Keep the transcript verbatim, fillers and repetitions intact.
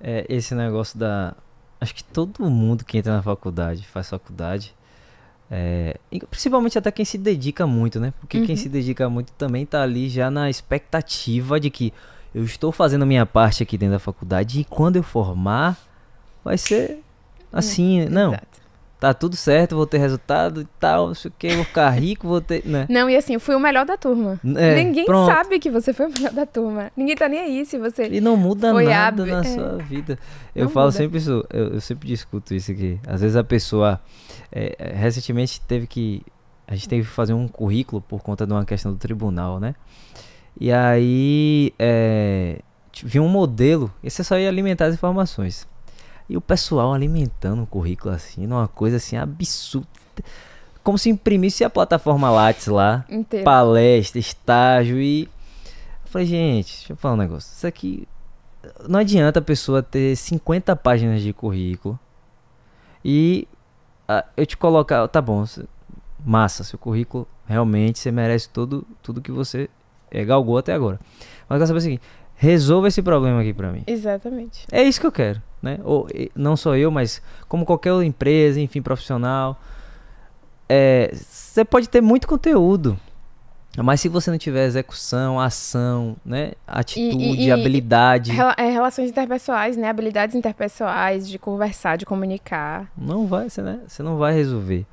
é, esse negócio da... Acho que todo mundo que entra na faculdade, faz faculdade, é, e principalmente até quem se dedica muito, né? Porque quem se dedica muito também tá ali já na expectativa de que eu estou fazendo a minha parte aqui dentro da faculdade e quando eu formar, vai ser assim, é, não... Exato. Tá tudo certo, vou ter resultado e tal, não sei o que, vou ficar rico, vou ter... Né? Não, e assim, eu fui o melhor da turma. É, Ninguém pronto. sabe que você foi o melhor da turma. Ninguém tá nem aí se você... E não muda nada ab... na é. sua vida. Eu não falo muda. sempre isso, eu, eu sempre discuto isso aqui. Às vezes a pessoa... É, recentemente teve que... A gente teve que fazer um currículo por conta de uma questão do tribunal, né? E aí... É, vi um modelo, e você só ia alimentar as informações. E o pessoal alimentando o currículo assim, numa coisa assim absurda. Como se imprimisse a plataforma Lattes lá. Inteiro. Palestra, estágio e... Eu falei, gente, deixa eu falar um negócio. Isso aqui... Não adianta a pessoa ter cinquenta páginas de currículo e ah, eu te colocar... Tá bom, massa, seu currículo realmente você merece todo, tudo que você é, galgou até agora. Mas eu quero saber o seguinte... Resolva esse problema aqui pra mim. Exatamente. É isso que eu quero, né? Ou, não só eu, mas como qualquer empresa, enfim, profissional. Você é, pode ter muito conteúdo, mas se você não tiver execução, ação, né? Atitude, e, e, e, habilidade. Rela, é, relações interpessoais, né? Habilidades interpessoais, de conversar, de comunicar. Não vai, você né? não vai resolver.